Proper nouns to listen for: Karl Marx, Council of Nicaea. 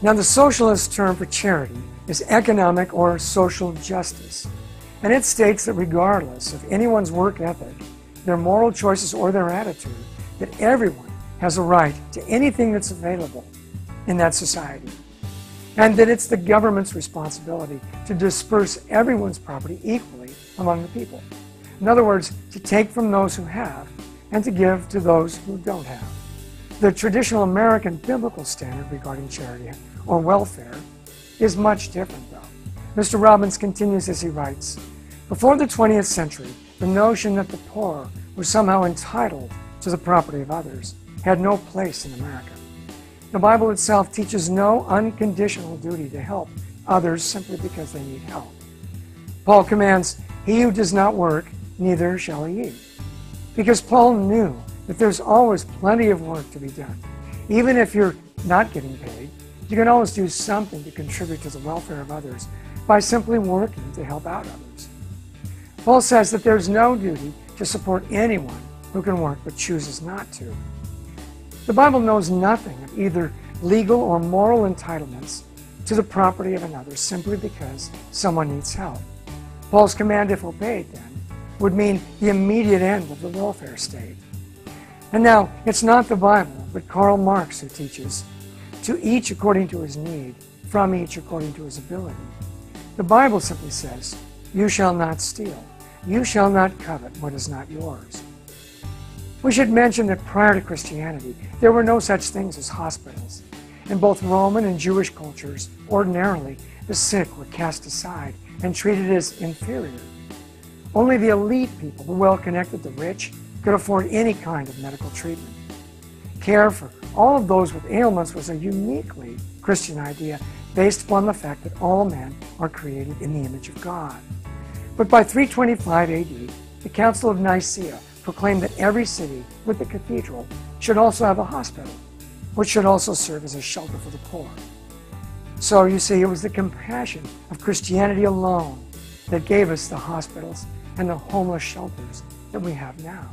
Now, the socialist term for charity is economic or social justice, and it states that regardless of anyone's work ethic, their moral choices, or their attitude, that everyone has a right to anything that's available in that society, and that it's the government's responsibility to disperse everyone's property equally among the people. In other words, to take from those who have and to give to those who don't have. The traditional American biblical standard regarding charity or welfare is much different, though. Mr. Robbins continues as he writes, "Before the 20th century, the notion that the poor were somehow entitled to the property of others had no place in America. The Bible itself teaches no unconditional duty to help others simply because they need help. Paul commands, 'He who does not work, neither shall he eat,' because Paul knew that there's always plenty of work to be done. Even if you're not getting paid, you can always do something to contribute to the welfare of others by simply working to help out others. Paul says that there's no duty to support anyone who can work but chooses not to. The Bible knows nothing of either legal or moral entitlements to the property of another simply because someone needs help. Paul's command, if obeyed then, would mean the immediate end of the welfare state. And now, it's not the Bible, but Karl Marx who teaches, to each according to his need, from each according to his ability. The Bible simply says, you shall not steal, you shall not covet what is not yours. We should mention that prior to Christianity, there were no such things as hospitals. In both Roman and Jewish cultures, ordinarily, the sick were cast aside and treated as inferior. Only the elite people, the well-connected, the rich, could afford any kind of medical treatment. Care for all of those with ailments was a uniquely Christian idea based upon the fact that all men are created in the image of God. But by 325 AD, the Council of Nicaea proclaimed that every city with a cathedral should also have a hospital, which should also serve as a shelter for the poor. So you see, it was the compassion of Christianity alone that gave us the hospitals and the homeless shelters that we have now.